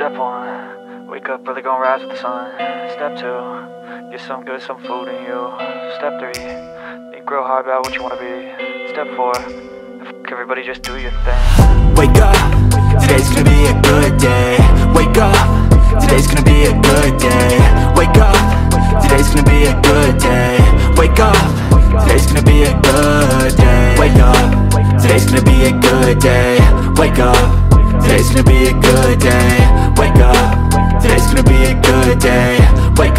Step one, wake up early, gonna rise with the sun. Step two, get some good, some food in you. Step three, think real hard about what you wanna be. Step four, everybody just do your thing. Wake up, today's gonna be a good day. Wake up, today's gonna be a good day. Wake up, today's gonna be a good day. Wake up, today's gonna be a good day. Wake up, today's gonna be a good day. Wake up, today's gonna be a good day. Wake up, today's gonna be a good day. Wake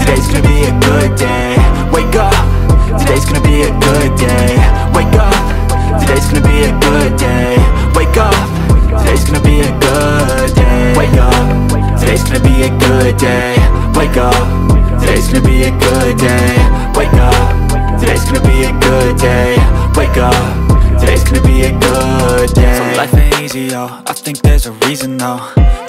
today's gonna be a good day. Wake up, today's gonna be a good day. Wake up, today's gonna be a good day. Wake up, today's gonna be a good day. Wake up, today's gonna be a good day. Wake up, today's gonna be a good day. Wake up, today's gonna be a good day. Wake up, today's gonna be a good day. So life ain't easy, yo, I think there's a reason though.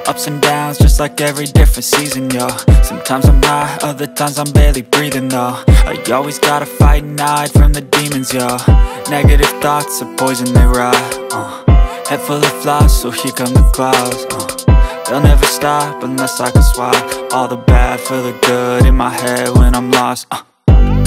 Ups and downs, just like every different season, yo. Sometimes I'm high, other times I'm barely breathing, though. I always gotta fight and hide from the demons, yo. Negative thoughts are poison, they rot, Head full of flies, so here come the clouds, They'll never stop unless I can swap all the bad for the good in my head when I'm lost,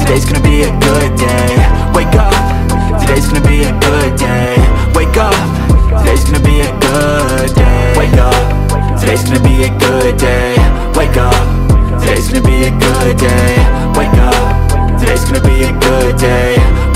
today's gonna be a good day. Wake up, today's gonna be a good day. Wake up, today's gonna be a good day. Wake up, today's gonna be a good day. Wake up, today's gonna be a good day. Wake up, today's gonna be a good day.